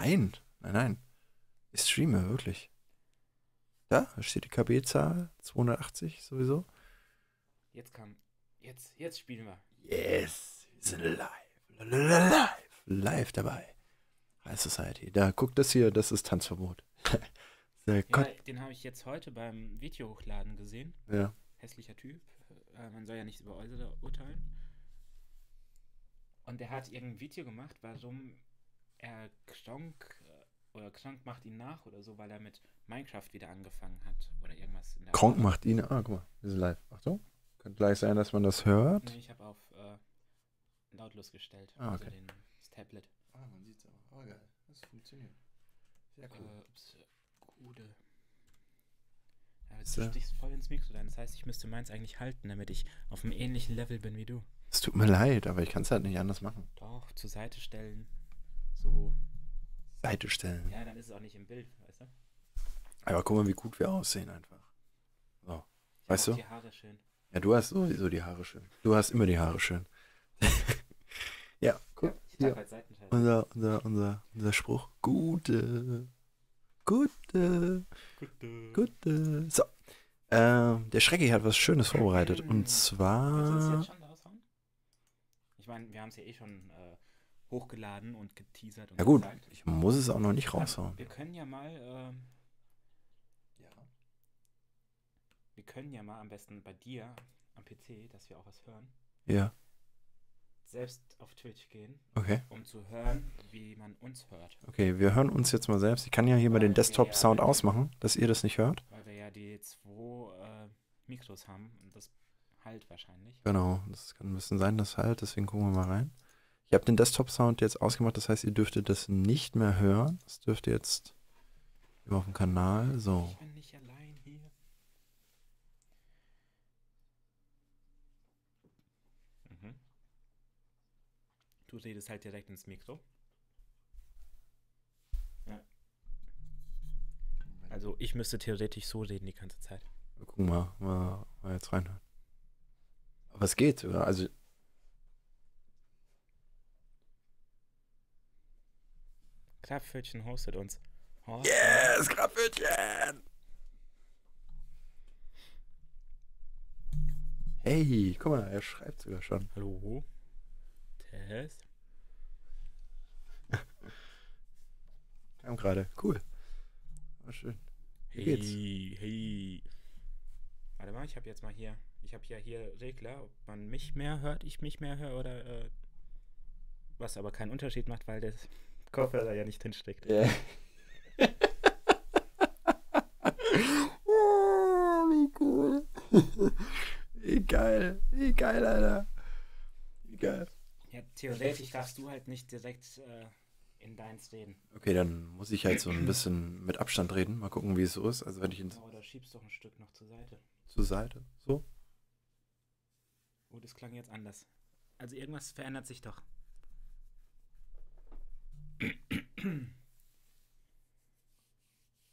Nein, nein, nein. Ich streame, wirklich. Ja, da steht die KB-Zahl, 280 sowieso. Jetzt kam, jetzt spielen wir. Yes, wir sind live dabei. High Society. Da, guck das hier, das ist Tanzverbot. Ja, den habe ich jetzt heute beim Video hochladen gesehen. Ja. Hässlicher Typ. Man soll ja nichts über Äußere urteilen. Und er hat irgendein Video gemacht, warum er Kronk macht ihn nach oder so, weil er mit Minecraft wieder angefangen hat oder irgendwas. In der Kronk macht ihn, guck mal, wir sind live. Achtung, könnte gleich sein, dass man das hört. Nee, ich habe auf lautlos gestellt, also okay. Das Tablet. Ah, man sieht's aber. Oh, geil, das funktioniert. Sehr cool. Gute. Aber jetzt stichst voll ins Mikro rein. Das heißt, ich müsste meins eigentlich halten, damit ich auf einem ähnlichen Level bin wie du. Es tut mir leid, aber ich kann es halt nicht anders machen. Doch, zur Seite stellen. So. Seite stellen. Ja, dann ist es auch nicht im Bild, weißt du? Aber guck mal, wie gut wir aussehen einfach. So. Ich weißt du? Die Haare schön. Ja, du hast sowieso die Haare schön. Du hast immer die Haare schön. Ja, guck. Ja, ich darf halt Seitenteil. Unser Spruch. Gute. So. Der Schrecki hat was Schönes vorbereitet. Und zwar. Willst du das jetzt schon raushauen? Ich meine, wir haben es ja eh schon hochgeladen und geteasert. Und ja, gut. Gesagt. Ich muss es auch noch nicht raushauen. Wir können ja mal. Wir können ja mal am besten bei dir am PC, dass wir auch was hören. Ja. Selbst auf Twitch gehen, okay, um zu hören, wie man uns hört. Okay, wir hören uns jetzt mal selbst. Ich kann ja hier mal den Desktop-Sound ausmachen, dass ihr das nicht hört. Weil wir ja die 2 Mikros haben und das halt wahrscheinlich. Genau, das kann ein bisschen sein, das halt, deswegen gucken wir mal rein. Ich habe den Desktop-Sound jetzt ausgemacht, das heißt, ihr dürftet das nicht mehr hören. Das dürft ihr jetzt immer auf dem Kanal, so. Ich bin nicht allein hier. Du redest halt direkt ins Mikro. Ja. Also ich müsste theoretisch so reden die ganze Zeit. Gucken wir mal jetzt reinhören. Aber es geht, oder? Also. Krabpfötchen hostet uns. Yes, Krabpfötchen! Hey, guck mal, er schreibt sogar schon. Hallo? Yes. Kam gerade. Cool. War schön. Wie geht's? Hey. Warte mal, ich habe jetzt mal hier. Ich habe ja hier Regler, ob man mich mehr hört, ich mich mehr höre oder was aber keinen Unterschied macht, weil das Kopfhörer ja nicht drin steckt. Yeah. Oh, wie cool. Wie geil, Alter. Wie geil. Ja, theoretisch darfst du halt nicht direkt in deins reden. Okay, dann muss ich halt so ein bisschen mit Abstand reden. Mal gucken, wie es so ist. Also wenn ich oder schiebst doch ein Stück noch zur Seite. Zur Seite? So? Oh, das klang jetzt anders. Also irgendwas verändert sich doch.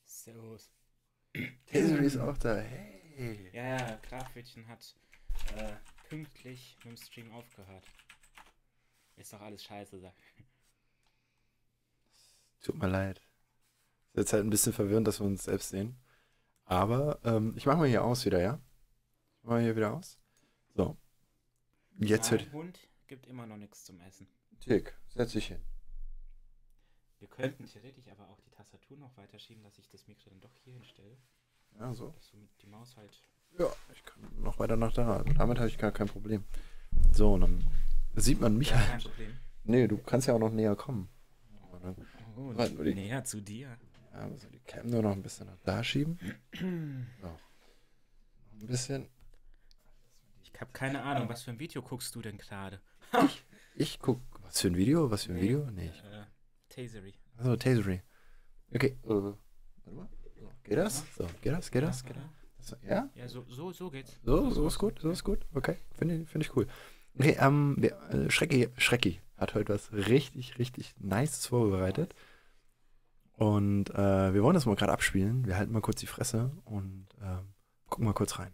Servus. Tesori ist auch da. Hey. Ja, Grafwitchen hat pünktlich mit dem Stream aufgehört. Ist doch alles scheiße, sag. Tut mir leid. Ist jetzt halt ein bisschen verwirrend, dass wir uns selbst sehen. Aber ich mach mal hier aus wieder, ja? Mal hier wieder aus. So. Jetzt mein Hund gibt immer noch nichts zum Essen. Tick, setz dich hin. Wir könnten theoretisch aber auch die Tastatur noch weiterschieben, dass ich das Mikro dann doch hier hinstelle. Ja, so. Dass du mit die Maus halt. Ja, ich kann noch weiter nach da. Damit habe ich gar kein Problem. So, und dann. Sieht man mich halt. Kein Problem. Nee, du kannst ja auch noch näher kommen. Oh, näher zu dir. Ja, muss die Cam nur noch ein bisschen nach da schieben. So. Noch ein bisschen. Ich habe keine Ahnung, was für ein Video guckst du denn gerade? Ich guck. Was für ein Video? Was für ein Video? Nee. Tasery. Achso, Tasery. Okay. Warte mal. Geht das? So, geht das? So, ja? Ja, so geht's. So ist gut, Okay, finde ich cool. Okay, Schrecki hat heute was richtig Nices vorbereitet. Und wir wollen das mal gerade abspielen. Wir halten mal kurz die Fresse und gucken mal kurz rein.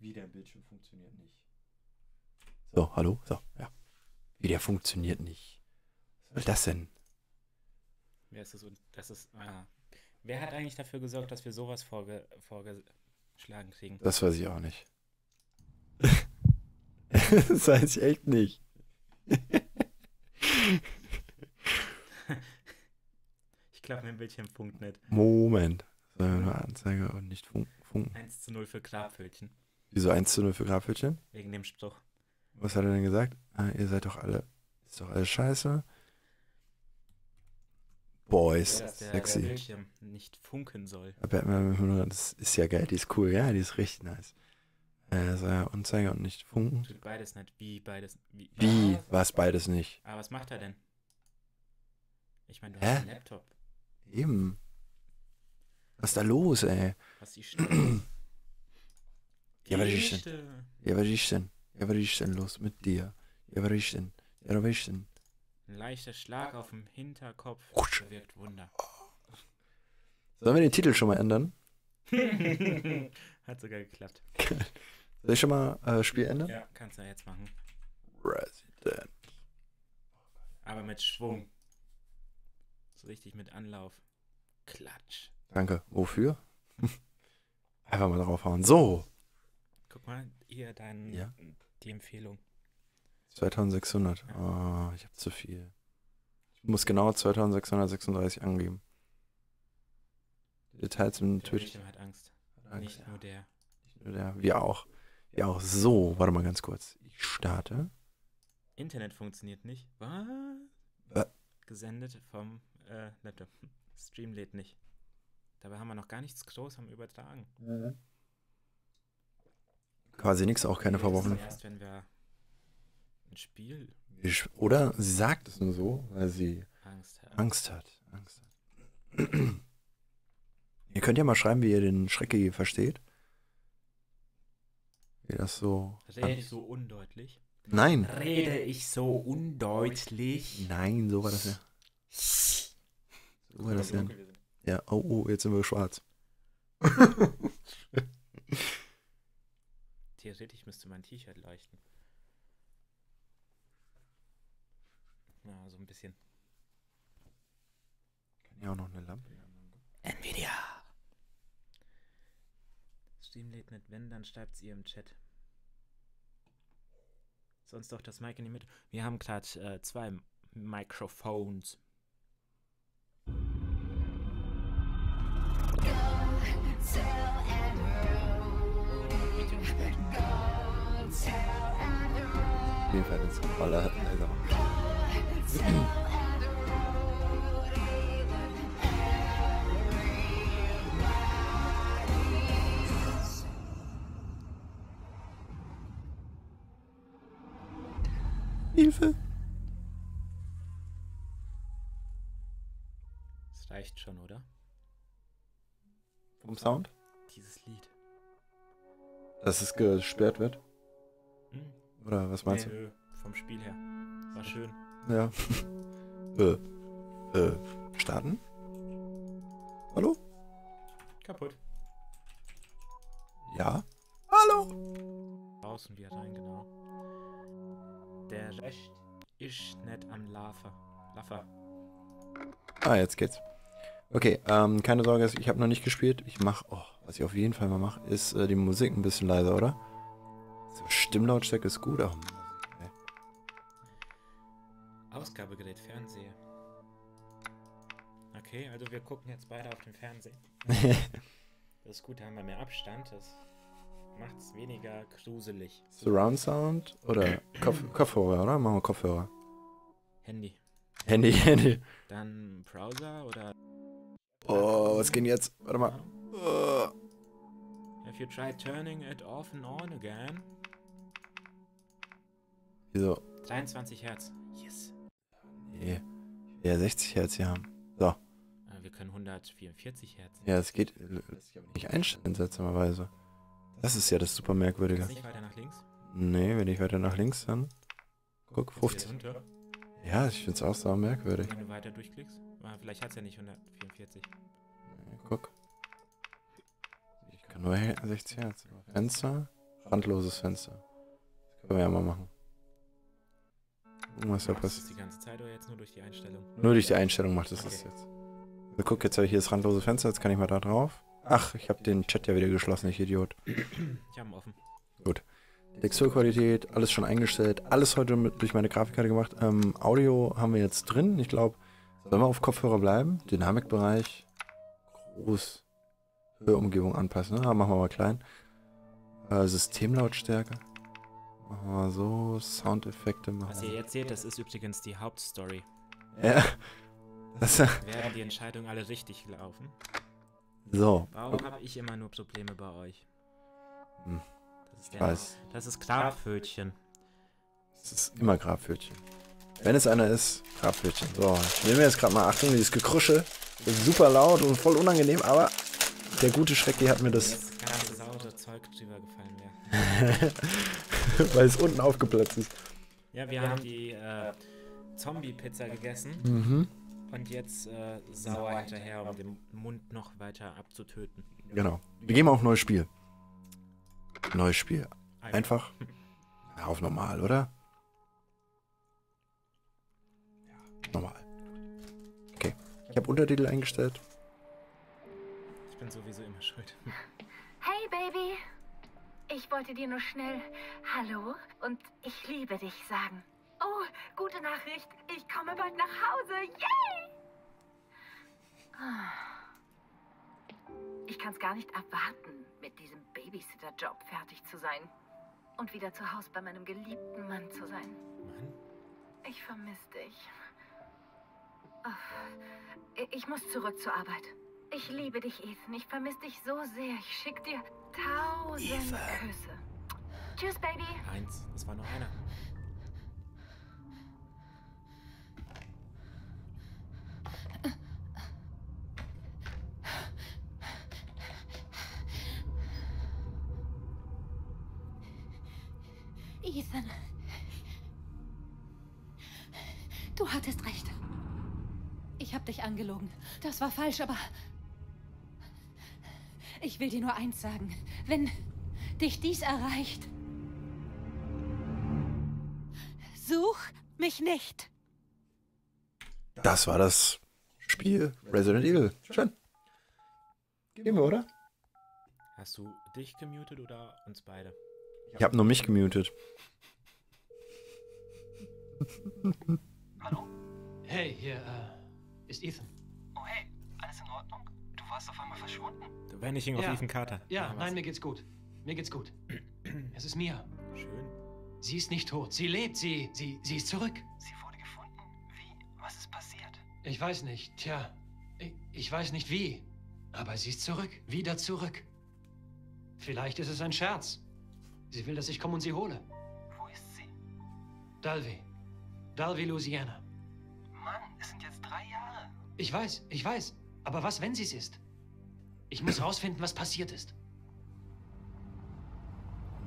Wie der Bildschirm funktioniert nicht. So, hallo? So, ja. Wie der funktioniert nicht. Was soll das denn? Wer ist das? Das ist, wer hat eigentlich dafür gesorgt, dass wir sowas vorgeschlagen kriegen? Das weiß ich auch nicht. Das weiß ich echt nicht. Ich glaube, mein Bildschirm funkt nicht. Moment. Anzeige und nicht funken. 1:0 für Grabhütchen. Wieso 1:0 für Grabhütchen? Wegen dem Spruch. Was hat er denn gesagt? Ah, ihr seid doch alle. Ist doch alles scheiße. Boys, ja, sexy. Der Bildschirm nicht funken soll. Das ist ja geil, die ist cool, ja, die ist richtig nice. Anzeige und nicht funken. Tut beides nicht. Wie beides. Wie was beides nicht. Aber was macht er denn? Ich meine, du hast einen Laptop. Eben. Was ist da los, ey? Was ist die Ja, was ist denn los mit dir? Ja, was ist denn? Ein leichter Schlag auf dem Hinterkopf bewirkt Wunder. Sollen wir den Titel schon mal ändern? Hat sogar geklappt. Soll ich schon mal Spiel ändern? Ja, kannst du ja jetzt machen. Resident. Aber mit Schwung. So richtig mit Anlauf. Klatsch. Danke. Wofür? Einfach mal draufhauen. So. Guck mal, hier die Empfehlung. 2600. Ja. Oh, ich habe zu viel. Ich muss genau 2636 angeben. Details im Twitch. Der hat Angst. Nicht nur der. Nicht nur der. Wir auch. Wir auch. So, warte mal ganz kurz. Ich starte. Internet funktioniert nicht. Was? Gesendet vom Laptop. Stream lädt nicht. Dabei haben wir noch gar nichts groß am Übertragen. Mhm. Quasi nichts, auch keine Verworfenheit. Erst wenn wir ein Spiel. Oder sie sagt es nur so, weil sie Angst hat. Ihr könnt ja mal schreiben, wie ihr den Schreck hier versteht. Wie das so. Rede ich so undeutlich? Nein. Rede ich so undeutlich? Nein, so war das ja. So war das ja. Ja, oh, jetzt sind wir schwarz. Theoretisch müsste mein T-Shirt leuchten. Ja, so ein bisschen. Kann ja auch noch eine Lampe. Nvidia! Stream lädt nicht, wenn, dann schreibt es ihr im Chat. Sonst doch das Mic in die Mitte. Wir haben gerade 2 Mikrofons. Auf jeden Fall ins Roller. Hilfe! Das reicht schon, oder? Vom Sound? Dieses Lied. Dass es gesperrt wird? Hm. Oder was meinst du? Vom Spiel her. War schön. Ja. Starten? Hallo? Kaputt. Ja? Hallo? Außen wieder rein, genau. Der Recht ist nicht am Laffer. Ah, jetzt geht's. Okay, keine Sorge, ich habe noch nicht gespielt. Ich mache, was ich auf jeden Fall mal mache, ist die Musik ein bisschen leiser, oder? So, Stimmlautstärke ist gut. Auch. Okay. Ausgabegerät, Fernseher. Okay, also wir gucken jetzt beide auf den Fernseher. Das ist gut, da haben wir mehr Abstand. Das macht es weniger gruselig. Surround Sound oder Kopfhörer, oder? Machen wir Kopfhörer. Handy. Dann Browser oder... Oh, was geht jetzt? Warte mal. Have you tried turning it off and on again? Wieso? 23 Hertz. Yes. Nee. Ich will ja 60 Hertz hier haben. So. Wir können 144 Hertz. Ja, es geht. Lässt sich aber nicht einstellen, seltsamerweise. Das ist ja das super Merkwürdige. Kannst du nicht weiter nach links? Nee, wenn ich weiter nach links, dann. Guck, 50. Ja, ich find's auch so merkwürdig. Wenn du weiter durchklickst. Vielleicht hat's ja nicht 144. Nee, guck. Ich kann nur 60 Hertz. Fenster. Randloses Fenster. Das können wir ja mal machen. Was da passiert. Das die ganze Zeit oder jetzt nur durch die Einstellung? Nur durch die Einstellung macht es das jetzt. Also guck, jetzt habe ich hier das randlose Fenster, jetzt kann ich mal da drauf. Ach, ich habe den Chat ja wieder geschlossen, ich Idiot. Ich habe ihn offen. Gut. Texturqualität, alles schon eingestellt, alles heute mit, durch meine Grafikkarte gemacht. Audio haben wir jetzt drin, ich glaube, sollen wir auf Kopfhörer bleiben? Dynamikbereich, groß, Hörumgebung anpassen, ne? Machen wir mal klein. Systemlautstärke. Machen wir mal so, Soundeffekte machen. Was ihr jetzt seht, das ist übrigens die Hauptstory. Ja. Wären die Entscheidungen alle richtig gelaufen? So. Warum habe ich immer nur Probleme bei euch? Hm. Das ist, ich weiß. Das ist Grabpfötchen. Das ist immer Grabpfötchen. Wenn es einer ist, Grabpfötchen. So, ich will mir jetzt gerade mal achten, dieses Gekrusche. Das ist super laut und voll unangenehm, aber der gute Schrecki hat mir das... Jetzt kann das saure Zeug drüber gefallen werden. Weil es unten aufgeplatzt ist. Ja, wir haben die Zombie-Pizza gegessen. Mhm. Und jetzt sauer hinterher, um den Mund noch weiter abzutöten. Genau. Wir gehen mal auf neues Spiel. Neues Spiel. Einfach auf normal, oder? Ja. Normal. Okay. Ich habe Untertitel eingestellt. Ich bin sowieso immer schuld. Hey, Baby. Ich wollte dir nur schnell Hallo und ich liebe dich sagen. Oh, gute Nachricht. Ich komme bald nach Hause. Yay! Ich kann es gar nicht erwarten, mit diesem Babysitter-Job fertig zu sein. Und wieder zu Hause bei meinem geliebten Mann zu sein. Mann? Ich vermisse dich. Oh, ich muss zurück zur Arbeit. Ich liebe dich, Ethan. Ich vermisse dich so sehr. Ich schicke dir 1000 Küsse. Tschüss, Baby. Eins, das war nur einer. Ethan, du hattest recht. Ich habe dich angelogen. Das war falsch, aber ich will dir nur eins sagen. Wenn dich dies erreicht, such mich nicht. Das war das Spiel Resident Evil. Schön. Gehen wir, oder? Hast du dich gemutet oder uns beide? Ich habe nur mich gemutet. Hallo? Hey, hier ist Ethan. Oh hey, alles in Ordnung? Du warst auf einmal verschwunden. Wenn ich ihn auf Ethan Carter. Ja, nein, mir geht's gut. Mir geht's gut. Es ist Mia. Schön. Sie ist nicht tot. Sie lebt. Sie ist zurück. Sie wurde gefunden. Wie? Was ist passiert? Ich weiß nicht. Tja, ich weiß nicht wie. Aber sie ist zurück. Wieder zurück. Vielleicht ist es ein Scherz. Sie will, dass ich komme und sie hole. Wo ist sie? Dulvey. Dulvey, Louisiana. Mann, es sind jetzt 3 Jahre. Ich weiß. Aber was, wenn sie es ist? Ich muss rausfinden, was passiert ist.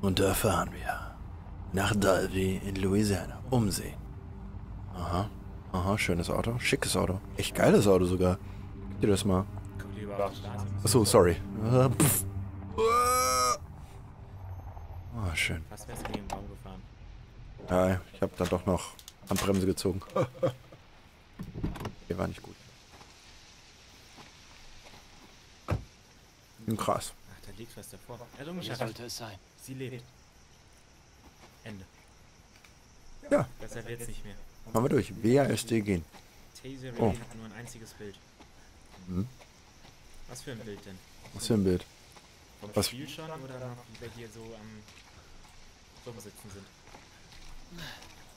Und da fahren wir. Nach Dulvey in Louisiana. Umsehen. Aha. Aha, schönes Auto. Schickes Auto. Echt geiles Auto sogar. Guck dir das mal. Achso, sorry. Pff. Oh, schön. Was wärst du gegen den Baum gefahren? Ja, ich habe dann doch noch an Bremse gezogen. Der war nicht gut. Krass. Ach, da liegt was davor. Hier sollte es sein. Sie lebt. Ende. Ja. Besser wird's nicht mehr. Machen wir durch. WASD gehen. Oh. Hat nur ein einziges Bild. Hm. Was für ein Bild denn? Was für ein Bild? Was? Spiel schon oder noch, wie wir hier so am Rumsitzen sind?